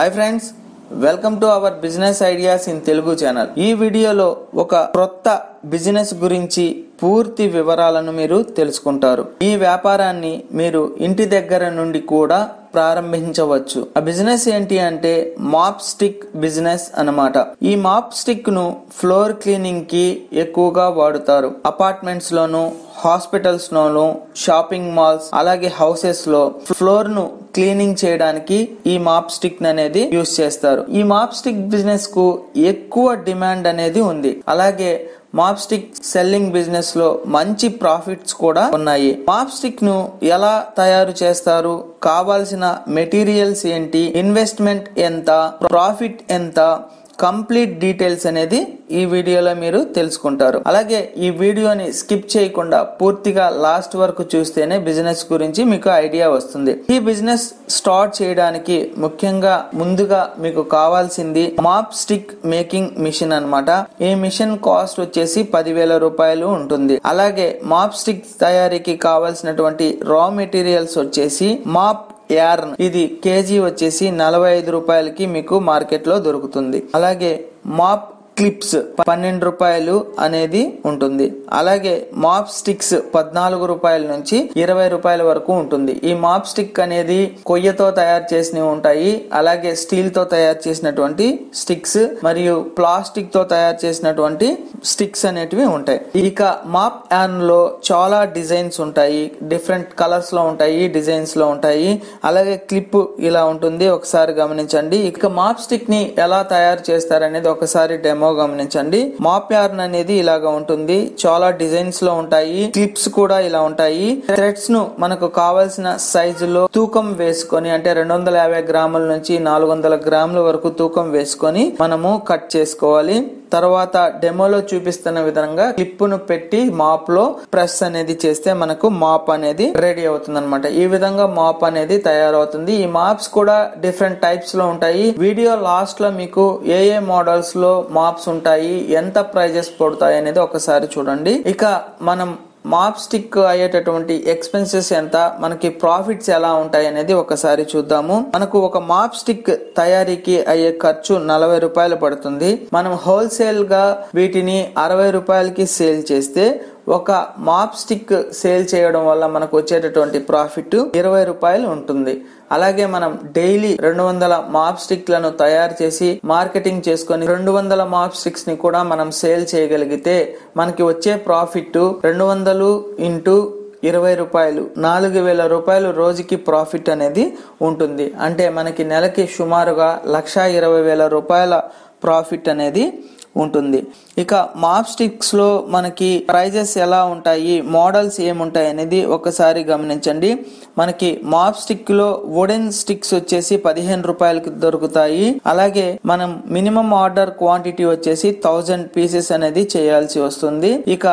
Hi friends, welcome to our business ideas in Telugu channel. ఈ వీడియోలో ఒక కొత్త బిజినెస్ గురించి పూర్తి వివరాలను మీరు తెలుసుకుంటారు. ఈ వ్యాపారాన్ని మీరు ఇంటి దగ్గర నుండి కూడా ప్రారంభించవచ్చు. ఆ బిజినెస్ ఏంటి అంటే మాప్ స్టిక్ బిజినెస్ అన్నమాట. ఈ మాప్ స్టిక్ ను ఫ్లోర్ క్లీనింగ్ కి ఎక్కువగా వాడుతారు. అపార్ట్మెంట్స్ లోను, హాస్పిటల్స్ లోను, షాపింగ్ మాల్స్, అలాగే హౌసెస్ లో ఫ్లోర్ ను క్లీనింగ్ చేయడానికి ఈ మాప్ స్టిక్ అనేది యూజ్ చేస్తారు. ఈ మాప్ స్టిక్ బిజినెస్ కు ఎక్కువ డిమాండ్ అనేది ఉంది. అలాగే మాప్ స్టిక్ సెల్లింగ్ బిజినెస్ లో మంచి ప్రాఫిట్స్ కూడా ఉన్నాయి. మాప్ స్టిక్ ను ఎలా తయారు చేస్తారు, కావాల్సిన మెటీరియల్స్ ఏంటి, ఇన్వెస్ట్మెంట్ ఎంత, ప్రాఫిట్ ఎంత, కంప్లీట్ డీటెయిల్స్ అనేది ఈ వీడియోలో మీరు తెలుసుకుంటారు. అలాగే ఈ వీడియోని స్కిప్ చేయకుండా పూర్తిగా లాస్ట్ వరకు చూస్తేనే బిజినెస్ గురించి మీకు ఐడియా వస్తుంది. ఈ బిజినెస్ స్టార్ట్ చేయడానికి ముఖ్యంగా ముందుగా మీకు కావాల్సింది మాప్ స్టిక్ మేకింగ్ మిషన్ అన్నమాట. ఈ మిషన్ కాస్ట్ వచ్చేసి 10,000 రూపాయలు ఉంటుంది. అలాగే మాప్ స్టిక్ తయారీకి కావాల్సినటువంటి రా మెటీరియల్స్ వచ్చేసి మాప్ యార్న్, ఇది కేజీ వచ్చేసి 45 రూపాయలకి మీకు మార్కెట్ లో దొరుకుతుంది. అలాగే మాప్ క్లిప్స్ 12 రూపాయలు అనేది ఉంటుంది. అలాగే మాప్ స్టిక్స్ 14 రూపాయల నుంచి 20 రూపాయల వరకు ఉంటుంది. ఈ మాప్ స్టిక్ అనేది కొయ్యతో తయారు చేసినవి ఉంటాయి. అలాగే స్టీల్ తో తయారు చేసినటువంటి స్టిక్స్ మరియు ప్లాస్టిక్ తో తయారు చేసినటువంటి స్టిక్స్ అనేటివి ఉంటాయి. ఇక మాప్ యార్న్ లో చాలా డిజైన్స్ ఉంటాయి, డిఫరెంట్ కలర్స్ లో ఉంటాయి, డిజైన్స్ లో ఉంటాయి. అలాగే క్లిప్ ఇలా ఉంటుంది, ఒకసారి గమనించండి. ఇక మాప్ స్టిక్ ని ఎలా తయారు చేస్తారనేది ఒకసారి డెమో గమనించండి. మాప్ యార్న్ అనేది ఇలాగా ఉంటుంది, చాలా డిజైన్స్ లో ఉంటాయి, క్లిప్స్ కూడా ఇలా ఉంటాయి. థ్రెడ్స్ ను మనకు కావాల్సిన సైజులో తూకం వేసుకొని, అంటే 250 గ్రాముల నుంచి 400 గ్రాముల వరకు తూకం వేసుకొని మనము కట్ చేసుకోవాలి. తర్వాత డెమోలో చూపిస్తున్న విధంగా క్లిప్ ను పెట్టి మాప్ లో ప్రెస్ అనేది చేస్తే మనకు మాప్ అనేది రెడీ అవుతుంది అనమాట. ఈ విధంగా మాప్ అనేది తయారవుతుంది. ఈ మాప్స్ కూడా డిఫరెంట్ టైప్స్ లో ఉంటాయి. వీడియో లాస్ట్ లో మీకు ఏ ఏ మోడల్స్ లో మాప్స్ ఉంటాయి, ఎంత ప్రైజెస్ పడతాయి అనేది ఒకసారి చూడండి. ఇక మనం మాప్ స్టిక్ అయ్యేటటువంటి ఎక్స్పెన్సెస్ ఎంత, మనకి ప్రాఫిట్స్ ఎలా ఉంటాయి అనేది ఒకసారి చూద్దాము. మనకు ఒక మాప్ స్టిక్ తయారీకి అయ్యే ఖర్చు 40 రూపాయలు పడుతుంది. మనం హోల్సేల్ గా వీటిని 60 రూపాయలకి సేల్ చేస్తే ఒక మాప్ స్టిక్ సేల్ చేయడం వల్ల మనకు వచ్చేటటువంటి ప్రాఫిట్ 20 రూపాయలు ఉంటుంది. అలాగే మనం డైలీ 200 మాప్ స్టిక్ లను తయారు చేసి మార్కెటింగ్ చేసుకుని 200 మాప్ స్టిక్స్ ని కూడా మనం సేల్ చేయగలిగితే మనకి వచ్చే ప్రాఫిట్ 200 × 20 రూపాయలు 4,000 రూపాయలు రోజుకి ప్రాఫిట్ అనేది ఉంటుంది. అంటే మనకి నెలకి సుమారుగా 1,20,000 రూపాయల ప్రాఫిట్ అనేది ఉంటుంది. ఇక మాప్ స్టిక్స్ లో మనకి ప్రైజెస్ ఎలా ఉంటాయి, మోడల్స్ ఏముంటాయి అనేది ఒకసారి గమనించండి. మనకి మాప్ స్టిక్ లో వుడెన్ స్టిక్స్ వచ్చేసి 15 రూపాయలకి దొరుకుతాయి. అలాగే మనం మినిమం ఆర్డర్ క్వాంటిటీ వచ్చేసి 1000 పీసెస్ అనేది చేయాల్సి వస్తుంది. ఇక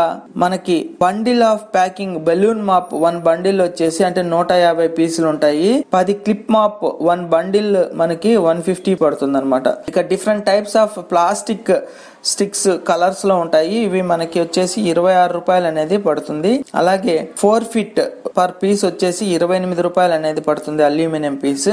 మనకి bundle of packing balloon mop 1 bundle వచ్చేసి, అంటే 150 పీసులు ఉంటాయి. 10 క్లిప్ మాప్ 1 బండిల్ మనకి 150 పడుతుంది అనమాట. ఇక different types of plastic sticks colours లో ఉంటాయి. ఇవి మనకి వచ్చేసి 26 రూపాయలు అనేది పడుతుంది. అలాగే 4 ఫీట్ పర్ పీస్ వచ్చేసి 28 రూపాయలు అనేది పడుతుంది, అల్యూమినియం పీస్.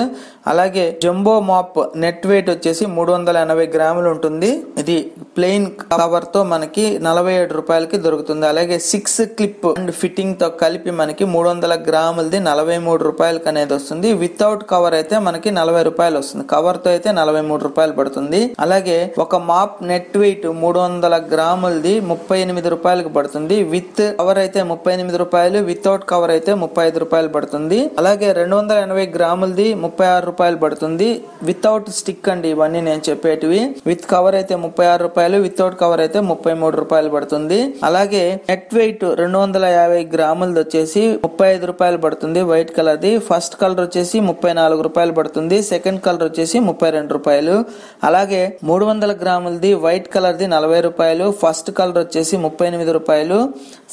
అలాగే జంబో మాప్ నెట్ వెయిట్ వచ్చేసి 380 గ్రాములు ఉంటుంది. ఇది ప్లెయిన్ కవర్ తో మనకి 47 రూపాయలకి దొరుకుతుంది. అలాగే 6 క్లిప్ అండ్ ఫిట్టింగ్ తో కలిపి మనకి 300 గ్రాములది 43 రూపాయలకి అనేది వస్తుంది. వితౌట్ కవర్ అయితే మనకి 40 రూపాయలు వస్తుంది. కవర్ తో అయితే 43 రూపాయలు పడుతుంది. అలాగే ఒక మాప్ నెట్ వెయిట్ 300 గ్రాములది 38 రూపాయలకు పడుతుంది. విత్ కవర్ అయితే 38 రూపాయలు, వితౌట్ కవర్ అయితే 35 రూపాయలు పడుతుంది. అలాగే 280 గ్రాములది 36 రూపాయలు పడుతుంది. వితౌట్ స్టిక్ అండి ఇవన్నీ నేను చెప్పేటివి. విత్ కవర్ అయితే 36 రూపాయలు, వితౌట్ కవర్ అయితే 33 రూపాయలు పడుతుంది. అలాగే నెట్ వెయిట్ 250 గ్రాములది వచ్చేసి 35 రూపాయలు పడుతుంది. వైట్ కలర్ ది ఫస్ట్ కలర్ వచ్చేసి 34 రూపాయలు పడుతుంది. సెకండ్ కలర్ వచ్చేసి 32 రూపాయలు. అలాగే 300 గ్రాములది వైట్ కలర్ 40 రూపాయలు, ఫస్ట్ కలర్ వచ్చేసి 38 రూపాయలు,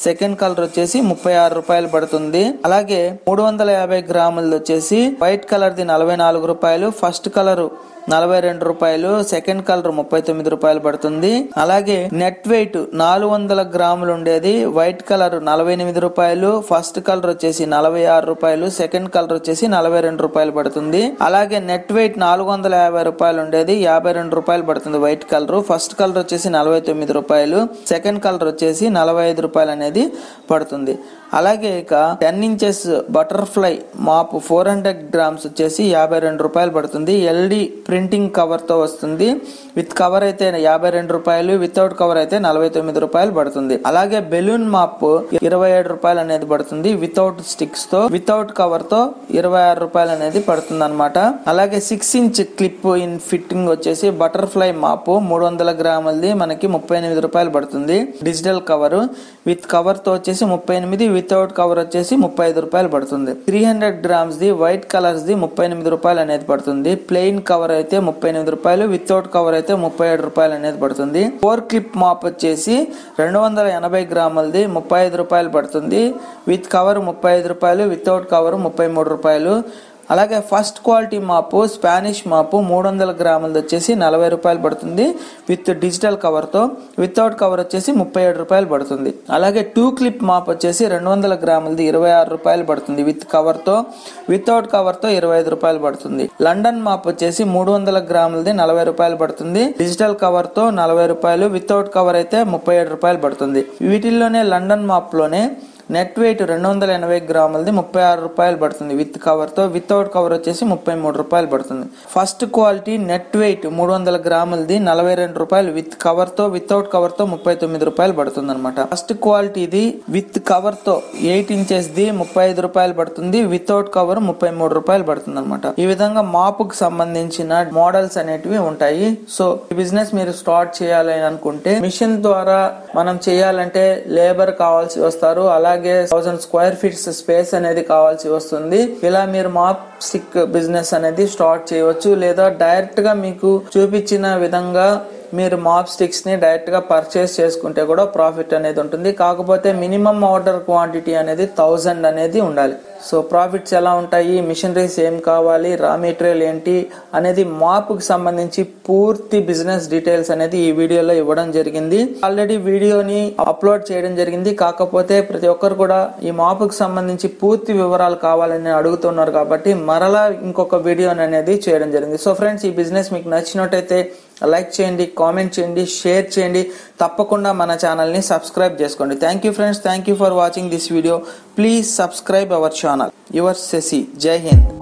సెకండ్ కలర్ వచ్చేసి 36 రూపాయలు పడుతుంది. అలాగే 350 గ్రాములది వచ్చేసి వైట్ కలర్ ది 44 రూపాయలు, ఫస్ట్ కలర్ 42 రూపాయలు, సెకండ్ కలర్ 39 రూపాయలు పడుతుంది. అలాగే నెట్ వెయిట్ 400 గ్రాములు ఉండేది వైట్ కలర్ 48 రూపాయలు, ఫస్ట్ కలర్ వచ్చేసి 46 రూపాయలు, సెకండ్ కలర్ వచ్చేసి 42 రూపాయలు పడుతుంది. అలాగే నెట్ వెయిట్ 450 రూపాయలు ఉండేది 52 రూపాయలు పడుతుంది వైట్ కలర్, ఫస్ట్ కలర్ వచ్చేసి 49 రూపాయలు, సెకండ్ కలర్ వచ్చేసి 45 రూపాయలు అనేది పడుతుంది. అలాగే ఇక 10 ఇంచెస్ బటర్ఫ్లై మాప్ 400 గ్రామ్స్ వచ్చేసి 52 రూపాయలు పడుతుంది. ఎల్డి ప్రింటింగ్ కవర్ తో వస్తుంది, విత్ కవర్ అయితే 52 రూపాయలు, వితౌట్ కవర్ అయితే 49 రూపాయలు పడుతుంది. అలాగే బెలూన్ మాప్ 27 రూపాయలు అనేది పడుతుంది వితౌట్ స్టిక్స్ తో, వితౌట్ కవర్ తో 26 రూపాయలు అనేది పడుతుంది అనమాట. అలాగే 6 ఇంచ్ క్లిప్ ఇన్ ఫిట్టింగ్ వచ్చేసి బటర్ఫ్లై మాపు 300 గ్రాములది మనకి 38 రూపాయలు పడుతుంది డిజిటల్ కవర్, విత్ కవర్ తో వచ్చేసి 38, వితౌట్ కవర్ వచ్చేసి 35 రూపాయలు పడుతుంది. 300 గ్రామ్స్ ది వైట్ కలర్స్ ది 38 రూపాయలు అనేది పడుతుంది, ప్లెయిన్ కవర్ అయితే 38 రూపాయలు, వితౌట్ కవర్ అయితే 37 రూపాయలు అనేది పడుతుంది. 4 క్లిప్ మాప్ వచ్చేసి 280 గ్రాములది 35 రూపాయలు పడుతుంది, విత్ కవర్ 35 రూపాయలు, వితౌట్ కవర్ 33 రూపాయలు. అలాగే ఫస్ట్ క్వాలిటీ మాపు స్పానిష్ మాపు 300 గ్రాములది వచ్చేసి 40 రూపాయలు పడుతుంది విత్ డిజిటల్ కవర్తో, వితౌట్ కవర్ వచ్చేసి 37 రూపాయలు పడుతుంది. అలాగే 2 క్లిప్ మాప్ వచ్చేసి 200 గ్రాములది 26 రూపాయలు పడుతుంది విత్ కవర్తో, వితౌట్ కవర్తో 25 రూపాయలు పడుతుంది. లండన్ మాప్ వచ్చేసి 300 గ్రాములది 40 రూపాయలు పడుతుంది డిజిటల్ కవర్తో 40 రూపాయలు, వితౌట్ కవర్ అయితే 37 రూపాయలు పడుతుంది. వీటిల్లోనే లండన్ మాప్లోనే నెట్ వెయిట్ 280 గ్రాములది 36 రూపాయలు పడుతుంది విత్ కవర్తో, వితౌట్ కవర్ వచ్చేసి 33 రూపాయలు పడుతుంది. ఫస్ట్ క్వాలిటీ నెట్ వెయిట్ 300 గ్రాములది 42 రూపాయలు విత్ కవర్తో, వితౌట్ కవర్తో 39 రూపాయలు పడుతుంది అనమాట. ఫస్ట్ క్వాలిటీది విత్ కవర్తో 8 ఇంచెస్ ది 35 రూపాయలు పడుతుంది, వితౌట్ కవర్ 33 రూపాయలు పడుతుంది అనమాట. ఈ విధంగా మాపుకు సంబంధించిన మోడల్స్ అనేటివి ఉంటాయి. సో ఈ బిజినెస్ మీరు స్టార్ట్ చేయాలి అనుకుంటే మిషన్ ద్వారా మనం చేయాలంటే లేబర్ కావాల్సి వస్తారు, అలాగే 1000 స్క్వేర్ ఫీట్స్ స్పేస్ అనేది కావాల్సి వస్తుంది. ఇలా మీరు మాప్ స్టిక్ బిజినెస్ అనేది స్టార్ట్ చేయవచ్చు, లేదా డైరెక్ట్ గా మీకు చూపించిన విధంగా మీరు మాప్ స్టిక్స్ ని డైరెక్ట్ గా పర్చేస్ చేసుకుంటే కూడా ప్రాఫిట్ అనేది ఉంటుంది. కాకపోతే మినిమం ఆర్డర్ క్వాంటిటీ అనేది 1000 అనేది ఉండాలి. సో ప్రాఫిట్స్ ఎలా ఉంటాయి, మిషనరీస్ ఏం కావాలి, రా మెటీరియల్ ఏంటి అనేది మాపుకు సంబంధించి పూర్తి బిజినెస్ డీటెయిల్స్ అనేది ఈ వీడియోలో ఇవ్వడం జరిగింది. ఆల్రెడీ వీడియోని అప్లోడ్ చేయడం జరిగింది, కాకపోతే ప్రతి ఒక్కరు కూడా ఈ మాపుకు సంబంధించి పూర్తి వివరాలు కావాలని అడుగుతున్నారు కాబట్టి మరలా ఇంకొక వీడియోని అనేది చేయడం జరిగింది. సో ఫ్రెండ్స్, ఈ బిజినెస్ మీకు నచ్చినట్టయితే లైక్ చేయండి, కామెంట్ చేయండి, షేర్ చేయండి, తప్పకుండా మన ఛానల్ని సబ్స్క్రైబ్ చేసుకోండి. Thank you friends, thank you for watching this video. Please subscribe our channel. Your Shashi. జై హింద్.